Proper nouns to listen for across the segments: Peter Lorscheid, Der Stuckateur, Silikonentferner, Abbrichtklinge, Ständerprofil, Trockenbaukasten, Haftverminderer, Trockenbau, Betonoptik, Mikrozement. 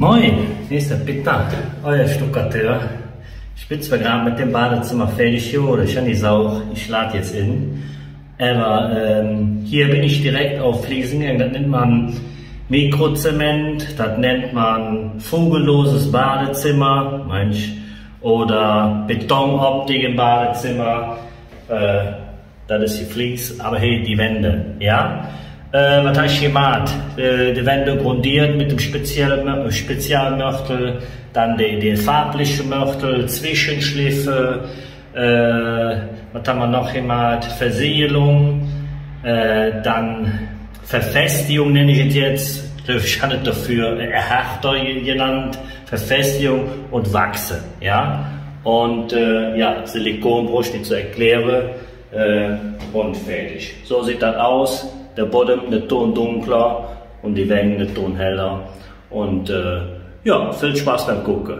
Moin, hier ist der Peter, euer Stuckateur. Ich bin zwar gerade mit dem Badezimmer fertig oder schon die Sau, ich lade jetzt in. Aber hier bin ich direkt auf Fliesen gegangen, das nennt man Mikrozement, das nennt man Fugenloses Badezimmer, manch, oder Betonoptik im Badezimmer. Das ist die Flies, aber hey, die Wände, ja. Was habe ich gemacht? Die Wände grundiert mit dem Spezialmörtel, dann die farbliche Mörtel, Zwischenschliffe, was haben wir noch gemacht? Versiegelung, dann Verfestigung nenne ich es jetzt, ich habe es dafür Erhärter genannt, Verfestigung und Wachse, ja. Und ja, Silikon brauche ich nicht zu erklären und fertig. So sieht das aus. Der Boden eine Ton dunkler und die Wände eine Ton heller. Und ja, viel Spaß beim Gucken.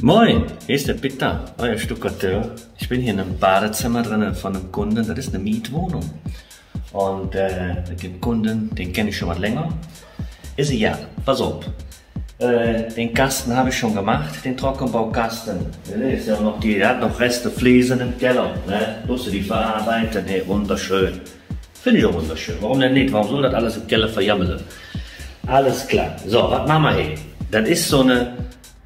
Moin, hier ist der Peter, euer Stuckateur. Ich bin hier in einem Badezimmer drin von einem Kunden, das ist eine Mietwohnung. Und den Kunden, den kenne ich schon mal länger. Ist ja, pass auf. Den Kasten habe ich schon gemacht, den Trockenbaukasten. Ja noch der hat noch Reste Fliesen im Keller. Ne? Musst du die verarbeiten, hey, wunderschön. Finde ich auch wunderschön. Warum denn nicht? Warum soll das alles im Keller verjammeln? Alles klar. So, was machen wir hier? Das ist so eine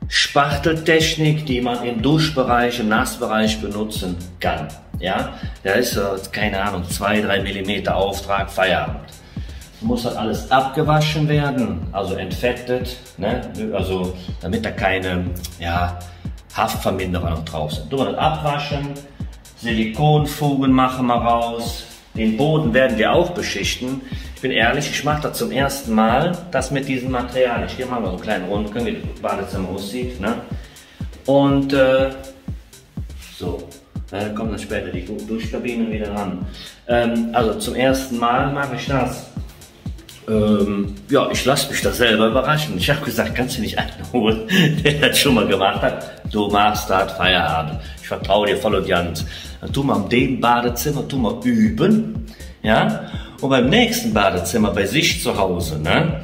Spachteltechnik, die man im Duschbereich, im Nassbereich benutzen kann. Ja? Da ist, keine Ahnung, 2-3 mm Auftrag, Feierabend. Muss das alles abgewaschen werden, also entfettet, ne? Also damit da keine ja, Haftverminderer noch drauf sind. Du musst das abwaschen, Silikonfugen machen wir raus, den Boden werden wir auch beschichten. Ich bin ehrlich, ich mache das zum ersten Mal, das mit diesem Material. Ich gehe mal so einen kleinen Rundgang, wie das Badezimmer aussieht. Ne? Und so. Da kommen dann später die Duschkabinen wieder ran. Also zum ersten Mal mache ich das. Ja, ich lasse mich da selber überraschen. Ich habe gesagt, kannst du nicht einen holen, der das schon mal gemacht hat. Du machst das Feierabend. Ich vertraue dir voll und ganz. Dann tu mal in dem Badezimmer, tu mal üben. Ja? Und beim nächsten Badezimmer, bei sich zu Hause, ne?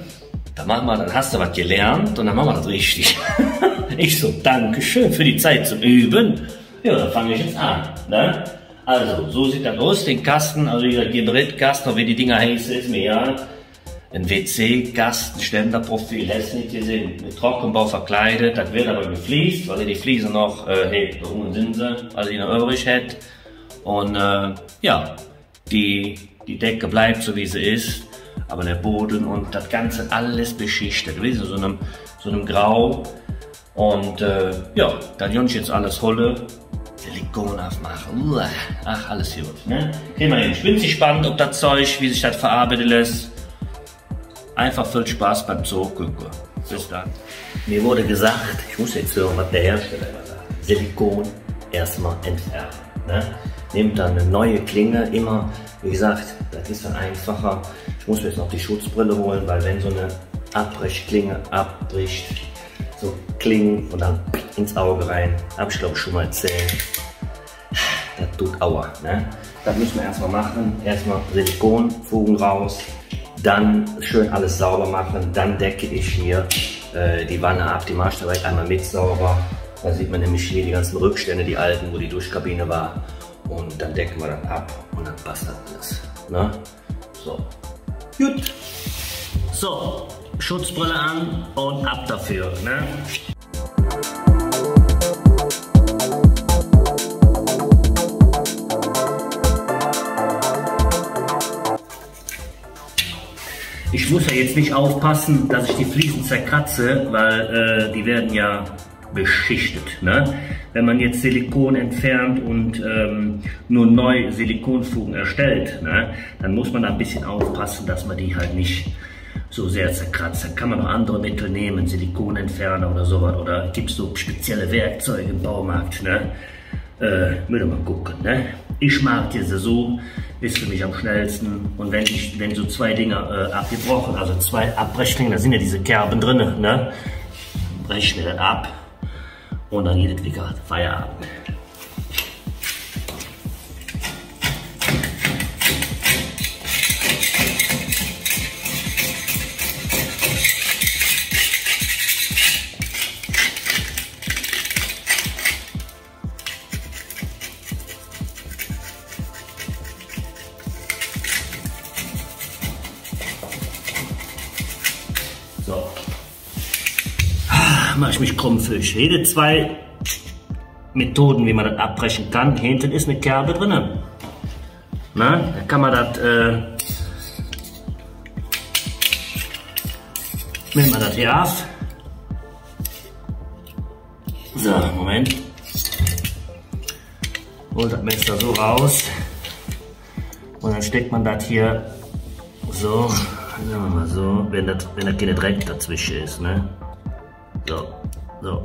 Dann, machen wir, dann hast du was gelernt und dann machen wir das richtig. Ich so, Dankeschön für die Zeit zum Üben. Ja, dann fange ich jetzt an. Ne? Also, so sieht das aus. Den Kasten, also dieser Gebrettkasten, wie die Dinger heißen, ist mir ja. Ein WC-Kasten, Ständerprofil, hast nicht gesehen, mit Trockenbau verkleidet, das wird aber gefliest, weil die Fliesen noch, gerungen sind sie, weil sie noch übrig hat. Und ja, die Decke bleibt so wie sie ist, aber der Boden und das Ganze alles beschichtet, wie so einem Grau. Und ja, dann kann ich jetzt alles holen. Silikon aufmachen, uah, ach alles hier gut. Ne? Gehen wir hin, ich bin gespannt, ob das Zeug, wie sich das verarbeiten lässt. Einfach viel Spaß beim Zugucken. Bis dann. Mir wurde gesagt, ich muss jetzt hören, was der Hersteller immer sagt. Silikon erstmal entfernen. Ne? Nehmt dann eine neue Klinge, immer, wie gesagt, das ist dann einfacher. Ich muss mir jetzt noch die Schutzbrille holen, weil wenn so eine Abbrichtklinge abbricht, so klingen und dann ins Auge rein, habe ich glaube schon mal erzählt. Das tut aua. Ne? Das müssen wir erstmal machen. Erstmal Silikonfugen raus. Dann schön alles sauber machen, dann decke ich hier die Wanne ab, die mache ich direkt einmal mit sauber. Da sieht man nämlich hier die ganzen Rückstände, die alten, wo die Duschkabine war. Und dann decken wir das ab und dann passt das alles. Ne? So, gut. So, Schutzbrille an und ab dafür. Ne? Ich muss ja jetzt nicht aufpassen, dass ich die Fliesen zerkratze, weil die werden ja beschichtet. Ne? Wenn man jetzt Silikon entfernt und nur neu Silikonfugen erstellt, ne? Dann muss man da ein bisschen aufpassen, dass man die halt nicht so sehr zerkratzt. Dann kann man noch andere Mittel nehmen, Silikonentferner oder sowas. Oder gibt es so spezielle Werkzeuge im Baumarkt. Ne? Müssen wir mal gucken. Ne? Ich mag diese so, ist für mich am schnellsten. Und wenn so zwei Dinger abgebrochen, also zwei Abbrechlinge, da sind ja diese Kerben drin, ne? Brechen wir das ab und dann geht es wieder Feierabend. mache ich mich krumm für. Ich rede zwei Methoden, wie man das abbrechen kann. Hinten ist eine Kerbe drinnen. Na, da kann man das nehmen wir das hier auf. So, Moment. Holt das Messer so raus. Und dann steckt man das hier so, sagen wir mal so, wenn das keine Dreck dazwischen ist. Ne? So, so.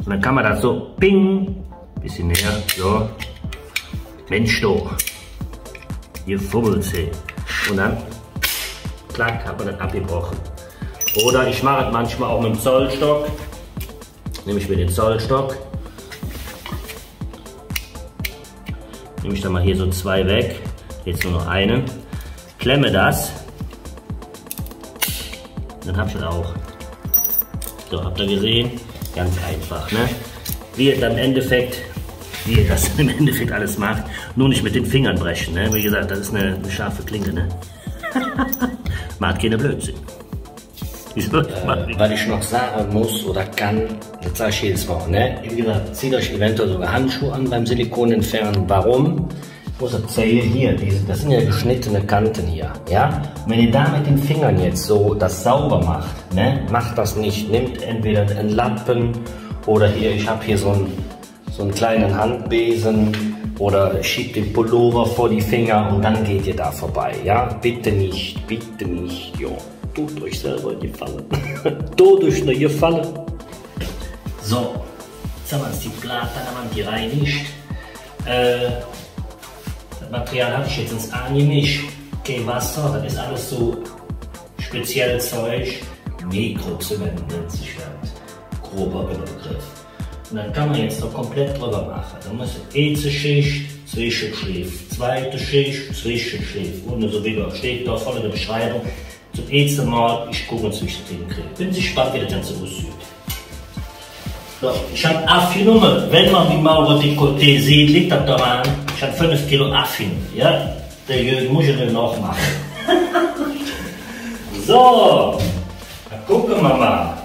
Und dann kann man das so, ping, bisschen näher, so. Mensch, du, ihr Vogelzeh. Und dann, klack, hat man das abgebrochen. Oder ich mache es manchmal auch mit dem Zollstock. Nehme ich mir den Zollstock. Nehme ich dann mal hier so zwei weg. Jetzt nur noch einen. Klemme das. Dann habt ihr das auch. So, habt ihr gesehen? Ganz einfach, ne? Wie ihr dann im Endeffekt, wie ihr das im Endeffekt alles macht. Nur nicht mit den Fingern brechen, ne? Wie gesagt, das ist eine scharfe Klinge, ne? Macht keine Blödsinn. Weil ich noch sagen muss oder kann, das sage ich jedes Mal, ne? Wie gesagt, zieht euch eventuell sogar Handschuhe an beim Silikonentfernen. Warum? Ich muss das Zähne hier, das sind ja geschnittene Kanten hier, ja? Wenn ihr da mit den Fingern jetzt so das sauber macht, ne? Macht das nicht, nehmt entweder einen Lappen oder hier, ich habe hier so einen kleinen Handbesen oder schiebt den Pullover vor die Finger und dann geht ihr da vorbei, ja? Bitte nicht, jo. Tut euch selber in die Falle. Tut euch in die Falle. So, jetzt haben wir uns die Platte, dann haben wir die reinigt. Das Material habe ich jetzt ins angemischt. Kein Wasser, das ist alles so spezielles Zeug. Mikrozement nennt sich das. Grober Überbegriff. Und dann kann man jetzt noch komplett drüber machen. Dann muss erste Schicht, Zwischenschicht, zweite Schicht, Zwischenschicht. Und so wie da steht, da voll in der Beschreibung. Zum ersten Mal, ich gucke uns, wie ich das hinkriege. Bin gespannt, wie das Ganze aussieht. So, ich habe abgenommen. Wenn man die Maurer-Dekolleté sieht, liegt das daran. Ich habe 5 Kilo abgenommen. Ja? Der Jürgen muss ich den noch machen. So, dann gucken wir mal.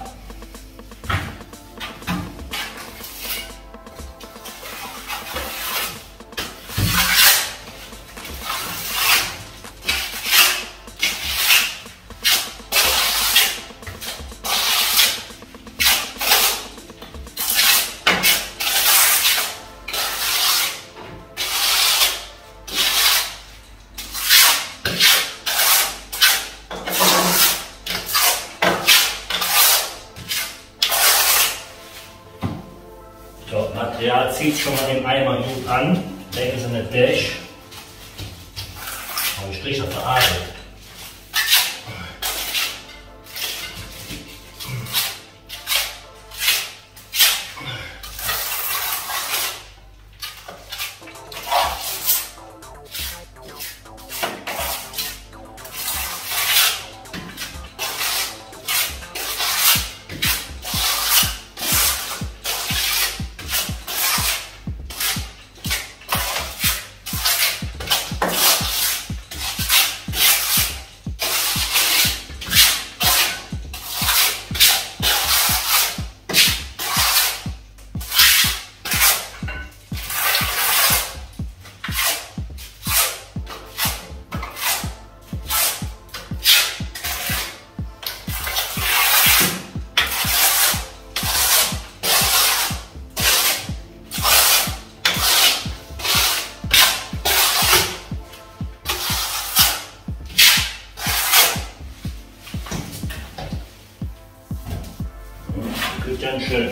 Material zieht schon mal den Eimer gut an, denken Sie nicht durch. Aber ich strich auf der Arbeit. Ganz schön.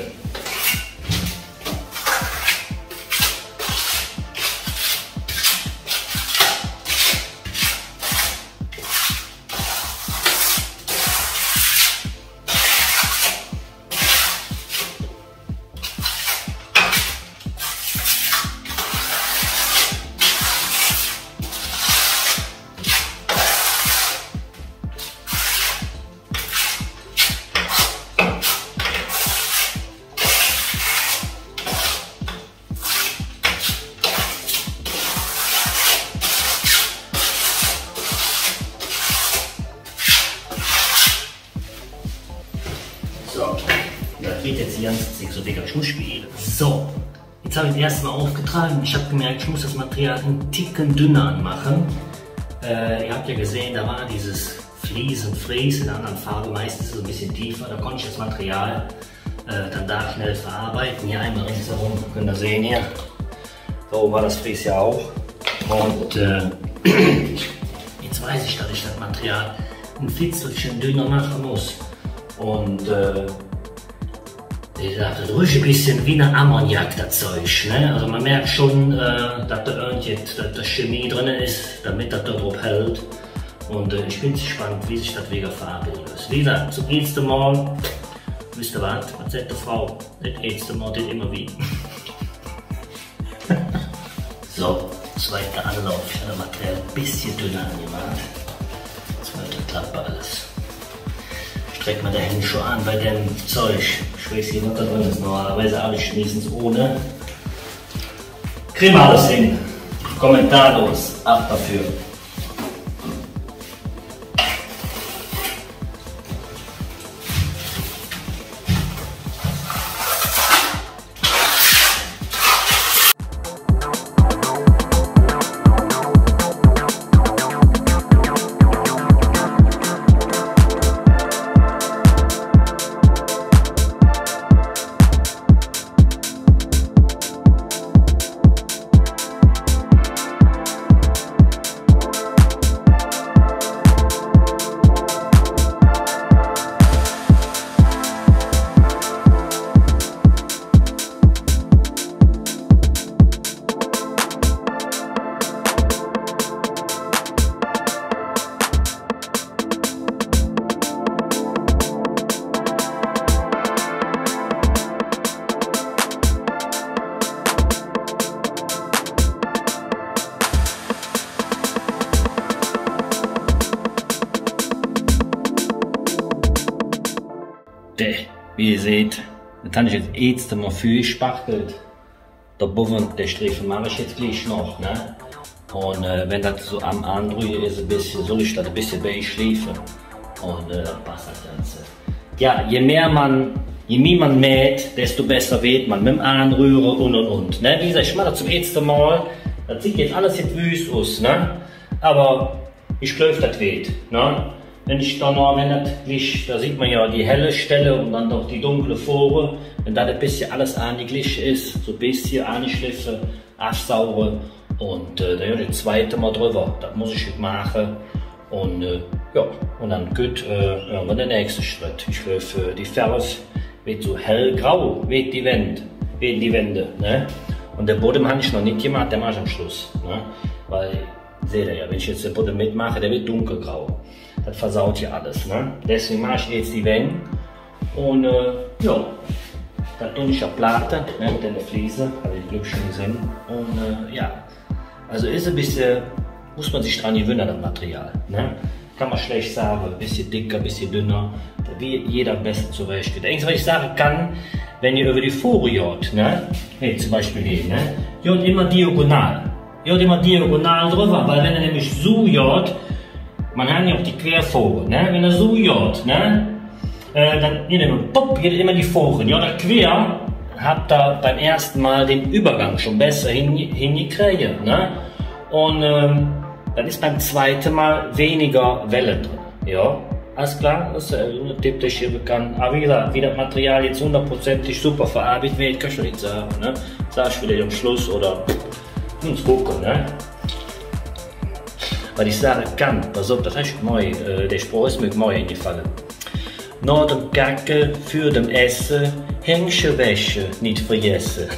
Plastik, so dicker, ich muss spielen. So, jetzt habe ich das erste Mal aufgetragen. Ich habe gemerkt, ich muss das Material einen Ticken dünner machen. Ihr habt ja gesehen, da war dieses Fries in einer anderen Farbe, meistens so ein bisschen tiefer. Da konnte ich das Material dann da schnell verarbeiten. Hier einmal rechts herum, könnt ihr sehen hier. Da oben war das Fries ja auch. Und jetzt weiß ich, dass ich das Material ein Fitzelchen dünner machen muss. Und ich dachte, ruhig ein bisschen wie eine Ammoniak, das Zeug. Ne? Also man merkt schon, dass da irgendetwas Chemie drin ist, damit das da drauf hält. Und ich bin gespannt, wie sich das wegen Farbe löst. Wie gesagt, zum ersten Mal, wisst ihr was, was sagt die Frau? Das erste Mal, das immer wie. So, zweiter Anlauf. Ich habe das Material ein bisschen dünner angemacht. Zweite Klappe, alles. Streckt man den Handschuh an bei dem Zeug. Ich weiß nicht, was da drin ist. Normalerweise habe ich wenigstens ohne. Kriegen wir alles hin. Kommentarlos. Ab dafür. Wie ihr seht, das habe ich jetzt erste Mal für gespachtet. Der Boven, der Streifen mache ich jetzt gleich noch. Ne? Und wenn das so am Anrühren ist, ein bisschen, soll ich das ein bisschen beischleifen. Und dann passt das Ganze. Ja, je mehr man mäht, desto besser weht man. Mit dem Anrühren und. Ne? Wie gesagt, ich mache das zum ersten Mal. Das sieht jetzt alles jetzt wüst aus. Ne? Aber ich glaube, das weht. Ne? Wenn ich dann noch, wenn das Licht, da sieht man ja die helle Stelle und dann doch die dunkle Fore, wenn da ein bisschen alles angeglichen ist, so ein bisschen anschliffen, absaugen und dann ja das zweite Mal drüber, das muss ich jetzt machen und ja, und dann gut, hören wir den nächsten Schritt. Ich glaube, die Farbe wird so hellgrau, wird die Wände, ne? Und der Boden habe ich noch nicht gemacht, der mache ich am Schluss, ne? Weil, seht ihr ja, wenn ich jetzt den Boden mitmache, der wird dunkelgrau. Das versaut hier alles. Ne? Deswegen mache ich jetzt die Wände. Und ja, da tue ich eine Platte, ne, mit der Fliese, habe ich glaube schon gesehen. Und ja, also ist ein bisschen, muss man sich dran gewöhnen, das Material. Ne? Kann man schlecht sagen, ein bisschen dicker, ein bisschen dünner, wie jeder besser zurechtgeht. Eigentlich, was ich sagen kann, wenn ihr über die Fore jagt, ne, hey, zum Beispiel hier, ne, jagt immer diagonal. Jagt immer diagonal drüber, weil wenn er nämlich so jagt, man hat ja auch die Querfore, ne? Wenn er so jagt, ne? Dann geht immer die Fore. Ja, der Quer hat da beim ersten Mal den Übergang schon besser hingekriegt. Ne? Und dann ist beim zweiten Mal weniger Welle drin. Ja, alles klar, das ist ein Tipp, der ich hier bekannt. Aber wie gesagt, wie das Material jetzt hundertprozentig super verarbeitet wird, kann ich schon nicht sagen. Ne? Sag ich wieder am Schluss oder uns gucken. Ne? Weil ich sagen kann, pass auf, das ist neu, der Spruch ist mir neu eingefallen. Nach dem Kacken, für dem Essen, Hängchenwäsche nicht vergessen.